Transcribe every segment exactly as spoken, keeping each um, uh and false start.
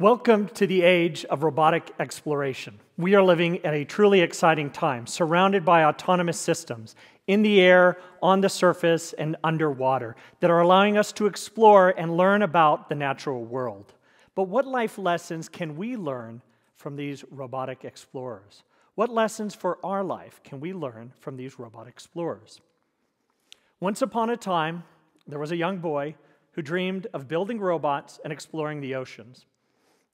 Welcome to the age of robotic exploration. We are living at a truly exciting time, surrounded by autonomous systems in the air, on the surface, and underwater that are allowing us to explore and learn about the natural world. But what life lessons can we learn from these robotic explorers? What lessons for our life can we learn from these robotic explorers? Once upon a time, there was a young boy who dreamed of building robots and exploring the oceans.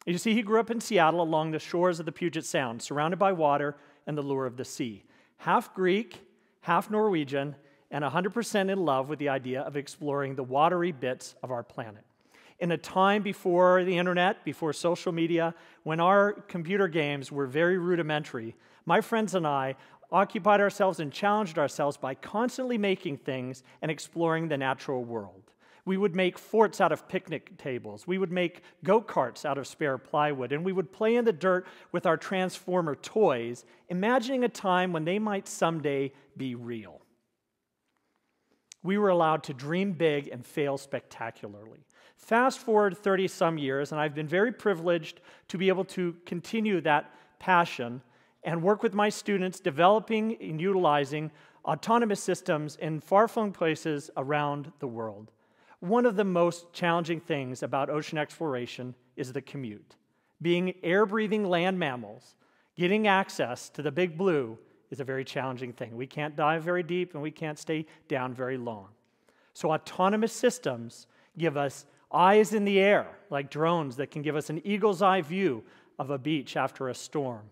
You see, he grew up in Seattle along the shores of the Puget Sound, surrounded by water and the lure of the sea. Half Greek, half Norwegian, and one hundred percent in love with the idea of exploring the watery bits of our planet. In a time before the internet, before social media, when our computer games were very rudimentary, my friends and I occupied ourselves and challenged ourselves by constantly making things and exploring the natural world. We would make forts out of picnic tables. We would make go-karts out of spare plywood, and we would play in the dirt with our Transformer toys, imagining a time when they might someday be real. We were allowed to dream big and fail spectacularly. Fast forward thirty-some years, and I've been very privileged to be able to continue that passion and work with my students developing and utilizing autonomous systems in far-flung places around the world. One of the most challenging things about ocean exploration is the commute. Being air-breathing land mammals, getting access to the big blue is a very challenging thing. We can't dive very deep and we can't stay down very long. So autonomous systems give us eyes in the air, like drones that can give us an eagle's eye view of a beach after a storm.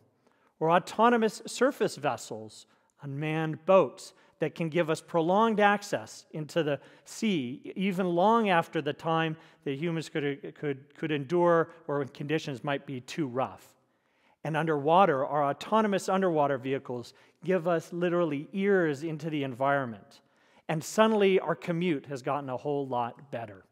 Or autonomous surface vessels, unmanned boats, that can give us prolonged access into the sea, even long after the time that humans could, could, could endure or when conditions might be too rough. And underwater, our autonomous underwater vehicles give us literally ears into the environment. And suddenly, our commute has gotten a whole lot better.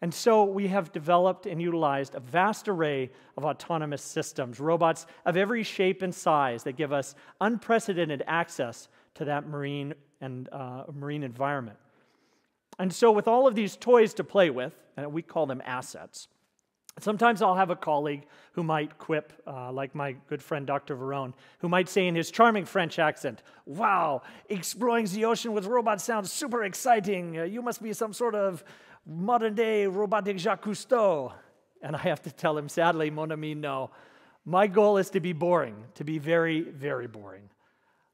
And so we have developed and utilized a vast array of autonomous systems, robots of every shape and size that give us unprecedented access to that marine and uh, marine environment. And so with all of these toys to play with, and we call them assets, sometimes I'll have a colleague who might quip, uh, like my good friend Doctor Verone, who might say in his charming French accent, "Wow, exploring the ocean with robots sounds super exciting. Uh, you must be some sort of modern-day robotic Jacques Cousteau." And I have to tell him, sadly, mon ami, no. My goal is to be boring, to be very, very boring.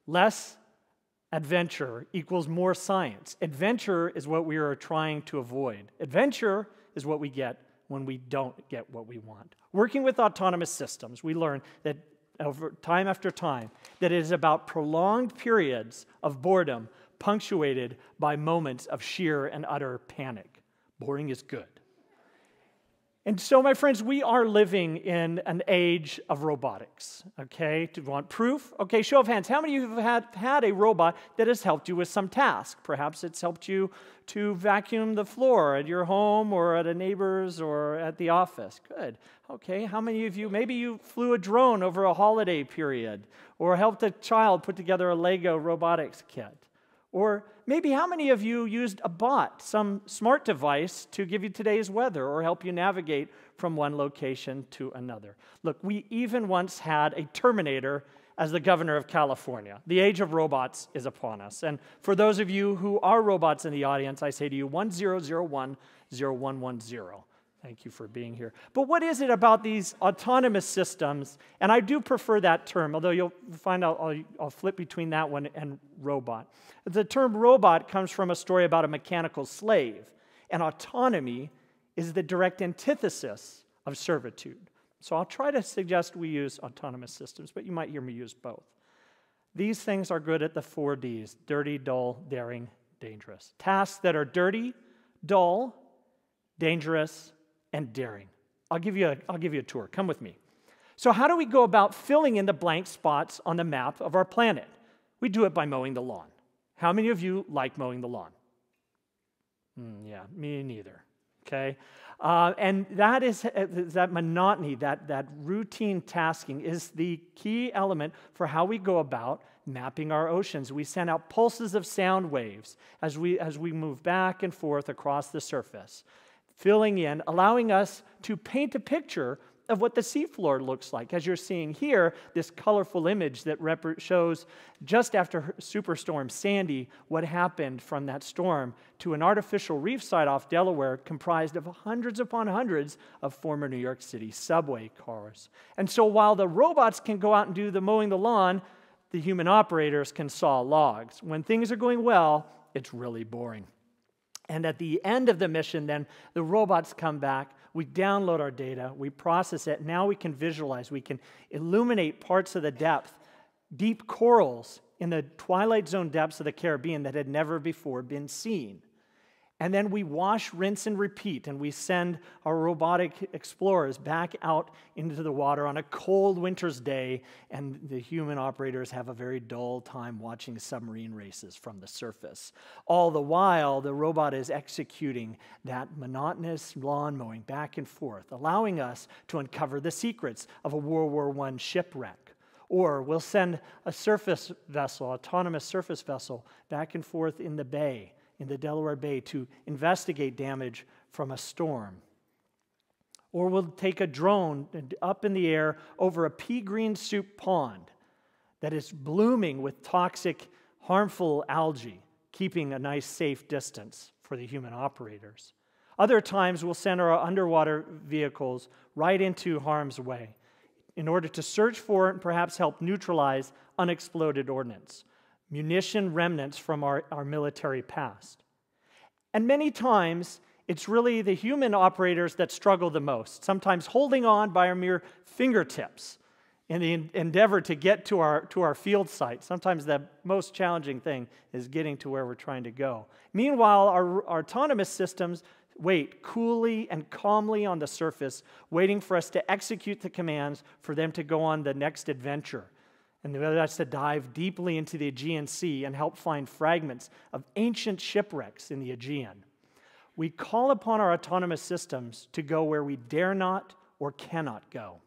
Less adventure equals more science. Adventure is what we are trying to avoid. Adventure is what we get when we don't get what we want. Working with autonomous systems, we learn that over time after time, that it is about prolonged periods of boredom punctuated by moments of sheer and utter panic. Boring is good. And so, my friends, we are living in an age of robotics, okay? Do you want proof? Okay, show of hands. How many of you have had a robot that has helped you with some task? Perhaps it's helped you to vacuum the floor at your home or at a neighbor's or at the office. Good. Okay, how many of you, maybe you flew a drone over a holiday period or helped a child put together a Lego robotics kit? Or maybe how many of you used a bot, some smart device, to give you today's weather or help you navigate from one location to another? Look, we even once had a Terminator as the governor of California. The age of robots is upon us. And for those of you who are robots in the audience, I say to you, one zero zero one zero one one zero. Thank you for being here. But what is it about these autonomous systems? And I do prefer that term, although you'll find out I'll, I'll flip between that one and robot. The term robot comes from a story about a mechanical slave, and autonomy is the direct antithesis of servitude. So I'll try to suggest we use autonomous systems, but you might hear me use both. These things are good at the four Ds: dirty, dull, daring, dangerous. Tasks that are dirty, dull, dangerous, and daring. I'll give you a, I'll give you a tour. Come with me. So how do we go about filling in the blank spots on the map of our planet? We do it by mowing the lawn. How many of you like mowing the lawn? Mm, yeah, me neither. Okay, uh, and that is uh, that monotony, that that routine tasking is the key element for how we go about mapping our oceans. We send out pulses of sound waves as we as we move back and forth across the surface, filling in, allowing us to paint a picture of what the seafloor looks like, as you're seeing here, this colorful image that rep- shows just after Superstorm Sandy what happened from that storm to an artificial reef site off Delaware comprised of hundreds upon hundreds of former New York City subway cars. And so while the robots can go out and do the mowing the lawn, the human operators can saw logs. When things are going well, it's really boring. And at the end of the mission, then, the robots come back, we download our data, we process it, now we can visualize, we can illuminate parts of the depth, deep corals in the twilight zone depths of the Caribbean that had never before been seen. And then we wash, rinse, and repeat, and we send our robotic explorers back out into the water on a cold winter's day, and the human operators have a very dull time watching submarine races from the surface. All the while, the robot is executing that monotonous lawn mowing back and forth, allowing us to uncover the secrets of a World War One shipwreck. Or we'll send a surface vessel, autonomous surface vessel, back and forth in the bay, in the Delaware Bay, to investigate damage from a storm. Or we'll take a drone up in the air over a pea green soup pond that is blooming with toxic, harmful algae, keeping a nice, safe distance for the human operators. Other times, we'll send our underwater vehicles right into harm's way in order to search for and perhaps help neutralize unexploded ordnance, munition remnants from our, our military past. And many times, it's really the human operators that struggle the most, sometimes holding on by our mere fingertips in the en- endeavor to get to our, to our field site. Sometimes the most challenging thing is getting to where we're trying to go. Meanwhile, our, our autonomous systems wait coolly and calmly on the surface, waiting for us to execute the commands for them to go on the next adventure. And that's to dive deeply into the Aegean Sea and help find fragments of ancient shipwrecks in the Aegean. We call upon our autonomous systems to go where we dare not or cannot go.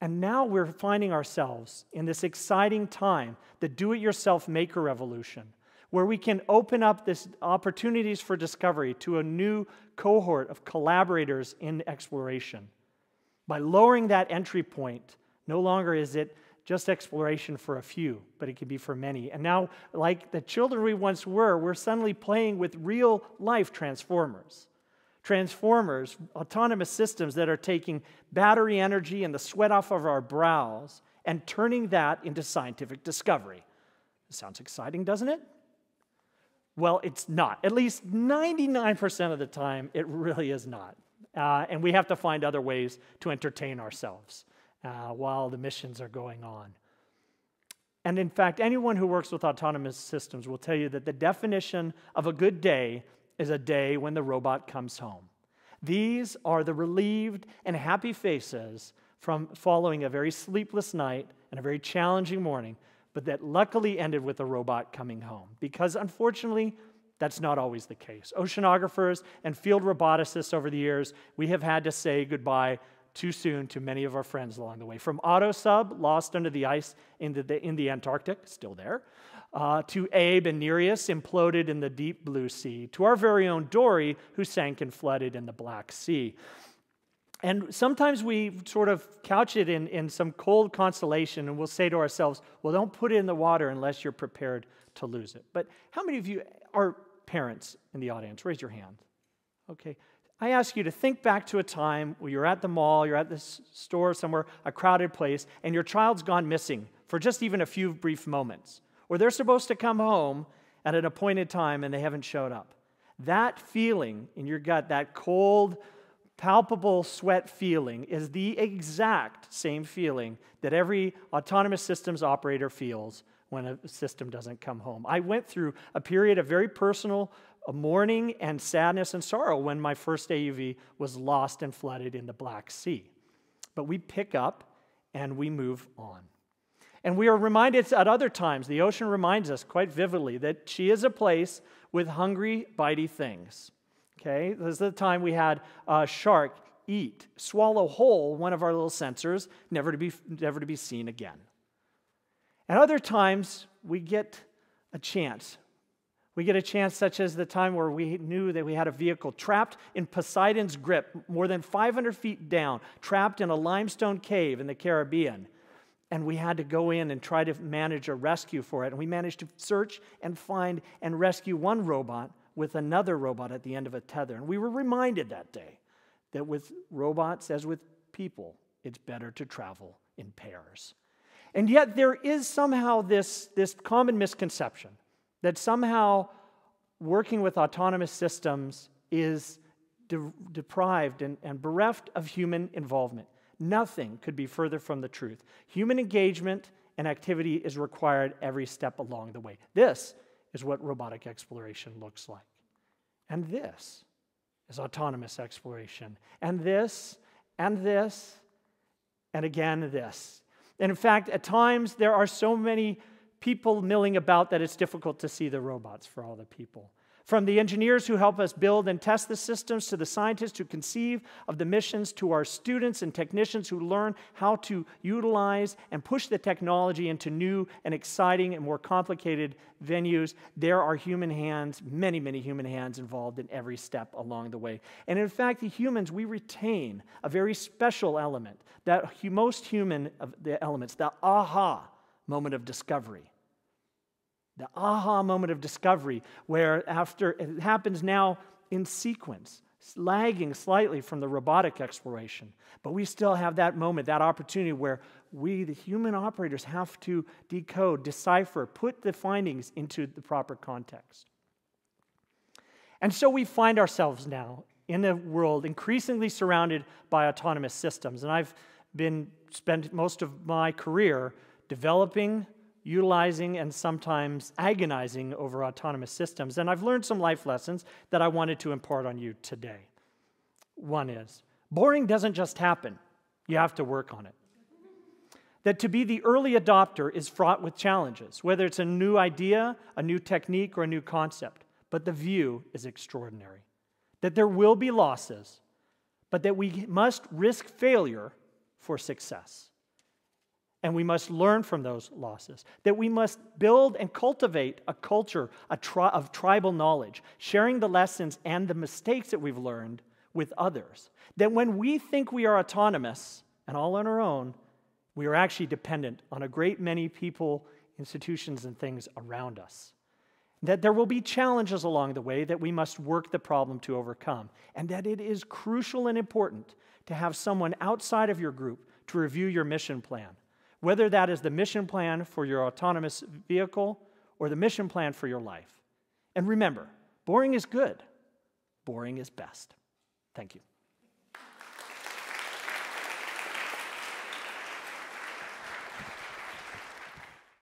And now we're finding ourselves in this exciting time, the do-it-yourself maker revolution, where we can open up this opportunities for discovery to a new cohort of collaborators in exploration. By lowering that entry point, no longer is it just exploration for a few, but it can be for many. And now, like the children we once were, we're suddenly playing with real-life transformers. Transformers, autonomous systems that are taking battery energy and the sweat off of our brows and turning that into scientific discovery. Sounds exciting, doesn't it? Well, it's not. At least ninety-nine percent of the time, it really is not. Uh, and we have to find other ways to entertain ourselves Uh, while the missions are going on. And in fact, anyone who works with autonomous systems will tell you that the definition of a good day is a day when the robot comes home. These are the relieved and happy faces from following a very sleepless night and a very challenging morning, but that luckily ended with a robot coming home, because unfortunately, that's not always the case. Oceanographers and field roboticists over the years, we have had to say goodbye too soon to many of our friends along the way. From Auto Sub, lost under the ice in the, in the Antarctic, still there, uh, to Abe and Nereus, imploded in the deep blue sea, to our very own Dory, who sank and flooded in the Black Sea. And sometimes we sort of couch it in, in some cold consolation, and we'll say to ourselves, well, don't put it in the water unless you're prepared to lose it. But how many of you are parents in the audience? Raise your hand. Okay. I ask you to think back to a time where you're at the mall, you're at the store somewhere, a crowded place, and your child's gone missing for just even a few brief moments. Or they're supposed to come home at an appointed time and they haven't showed up. That feeling in your gut, that cold, palpable sweat feeling, is the exact same feeling that every autonomous systems operator feels when a system doesn't come home. I went through a period of very personal a mourning and sadness and sorrow when my first A U V was lost and flooded in the Black Sea. But we pick up and we move on. And we are reminded at other times, the ocean reminds us quite vividly that she is a place with hungry, bitey things. Okay, this is the time we had a shark eat, swallow whole one of our little sensors, never to be, never to be seen again. And other times we get a chance We get a chance such as the time where we knew that we had a vehicle trapped in Poseidon's grip, more than five hundred feet down, trapped in a limestone cave in the Caribbean. And we had to go in and try to manage a rescue for it. And we managed to search and find and rescue one robot with another robot at the end of a tether. And we were reminded that day that with robots, as with people, it's better to travel in pairs. And yet there is somehow this, this common misconception that somehow working with autonomous systems is de- deprived and, and bereft of human involvement. Nothing could be further from the truth. Human engagement and activity is required every step along the way. This is what robotic exploration looks like. And this is autonomous exploration. And this, and this, and again this. And in fact, at times, there are so many people milling about that it's difficult to see the robots for all the people. From the engineers who help us build and test the systems, to the scientists who conceive of the missions, to our students and technicians who learn how to utilize and push the technology into new and exciting and more complicated venues, there are human hands, many, many human hands involved in every step along the way. And in fact, the humans, we retain a very special element, that most human of the elements, the aha moment of discovery. The aha moment of discovery, where after it happens now in sequence, lagging slightly from the robotic exploration, but we still have that moment, that opportunity where we, the human operators, have to decode, decipher, put the findings into the proper context. And so we find ourselves now in a world increasingly surrounded by autonomous systems. And I've been spent most of my career developing, utilizing, and sometimes agonizing over autonomous systems. And I've learned some life lessons that I wanted to impart on you today. One is, boring doesn't just happen. You have to work on it. That to be the early adopter is fraught with challenges, whether it's a new idea, a new technique, or a new concept. But the view is extraordinary. That there will be losses, but that we must risk failure for success. And we must learn from those losses, that we must build and cultivate a culture a tri of tribal knowledge, sharing the lessons and the mistakes that we've learned with others, that when we think we are autonomous and all on our own, we are actually dependent on a great many people, institutions, and things around us, that there will be challenges along the way that we must work the problem to overcome, and that it is crucial and important to have someone outside of your group to review your mission plan, whether that is the mission plan for your autonomous vehicle or the mission plan for your life. And remember, boring is good. Boring is best. Thank you.